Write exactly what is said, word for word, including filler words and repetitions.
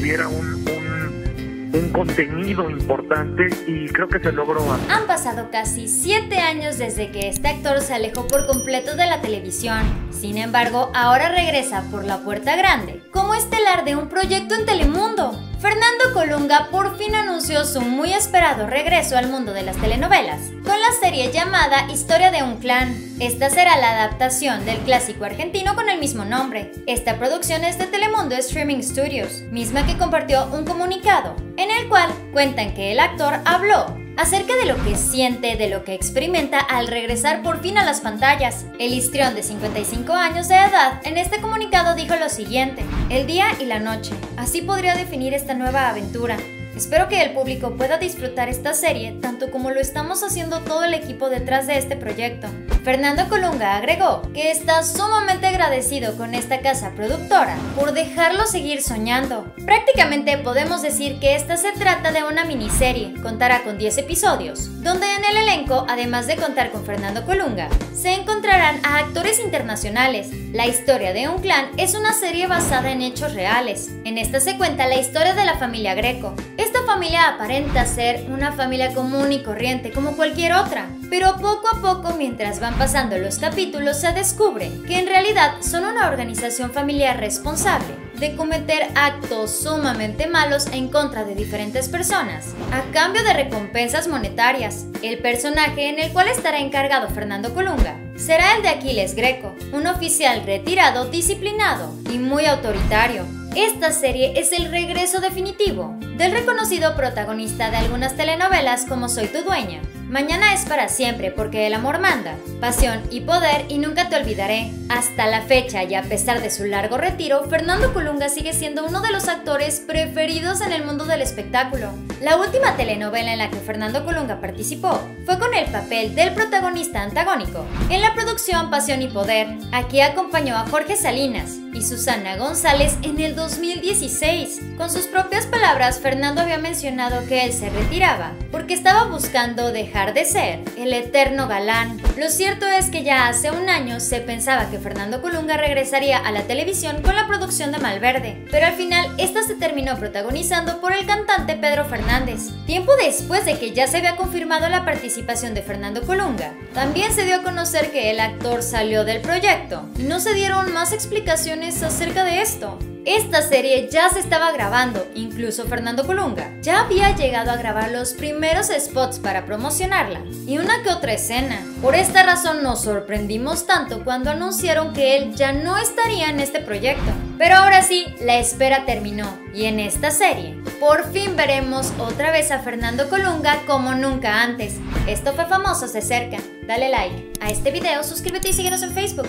tuviera un, un, un contenido importante, y creo que se logró. Han pasado casi siete años desde que este actor se alejó por completo de la televisión. Sin embargo, ahora regresa por la puerta grande como estelar de un proyecto en Telemundo. Fernando Colunga por fin anunció su muy esperado regreso al mundo de las telenovelas, con la serie llamada Historia de un clan. Esta será la adaptación del clásico argentino con el mismo nombre. Esta producción es de Telemundo Streaming Studios, misma que compartió un comunicado, en el cual cuentan que el actor habló acerca de lo que siente, de lo que experimenta al regresar por fin a las pantallas. El histrión de cincuenta y cinco años de edad en este comunicado dijo lo siguiente: el día y la noche, así podría definir esta nueva aventura. Espero que el público pueda disfrutar esta serie tanto como lo estamos haciendo todo el equipo detrás de este proyecto. Fernando Colunga agregó que está sumamente agradecido con esta casa productora por dejarlo seguir soñando. Prácticamente podemos decir que esta se trata de una miniserie. Contará con diez episodios, donde en el elenco, además de contar con Fernando Colunga, se encontrarán a actores internacionales. La historia de un clan es una serie basada en hechos reales. En esta se cuenta la historia de la familia Greco. Esta familia aparenta ser una familia común y corriente como cualquier otra, pero poco a poco, mientras van pasando los capítulos, se descubre que en realidad son una organización familiar responsable de cometer actos sumamente malos en contra de diferentes personas, a cambio de recompensas monetarias. El personaje en el cual estará encargado Fernando Colunga será el de Aquiles Greco, un oficial retirado, disciplinado y muy autoritario. Esta serie es el regreso definitivo del reconocido protagonista de algunas telenovelas como Soy tu dueña, Mañana es para siempre, porque el amor manda, Pasión y Poder y Nunca te olvidaré. Hasta la fecha, y a pesar de su largo retiro, Fernando Colunga sigue siendo uno de los actores preferidos en el mundo del espectáculo. La última telenovela en la que Fernando Colunga participó fue con el papel del protagonista antagónico en la producción Pasión y Poder. Aquí acompañó a Jorge Salinas y Susana González en el dos mil dieciséis. Con sus propias palabras, Fernando había mencionado que él se retiraba porque estaba buscando dejar de ser el eterno galán. Lo cierto es que ya hace un año se pensaba que Fernando Colunga regresaría a la televisión con la producción de Malverde, pero al final esta se terminó protagonizando por el cantante Pedro Fernández. Tiempo después de que ya se había confirmado la participación de Fernando Colunga, también se dio a conocer que el actor salió del proyecto y no se dieron más explicaciones acerca de esto. Esta serie ya se estaba grabando, incluso Fernando Colunga ya había llegado a grabar los primeros spots para promocionarla y una que otra escena. Por esta razón nos sorprendimos tanto cuando anunciaron que él ya no estaría en este proyecto. Pero ahora sí, la espera terminó, y en esta serie por fin veremos otra vez a Fernando Colunga como nunca antes. Esto fue Famosos de Cerca. Dale like a este video, suscríbete y síguenos en Facebook.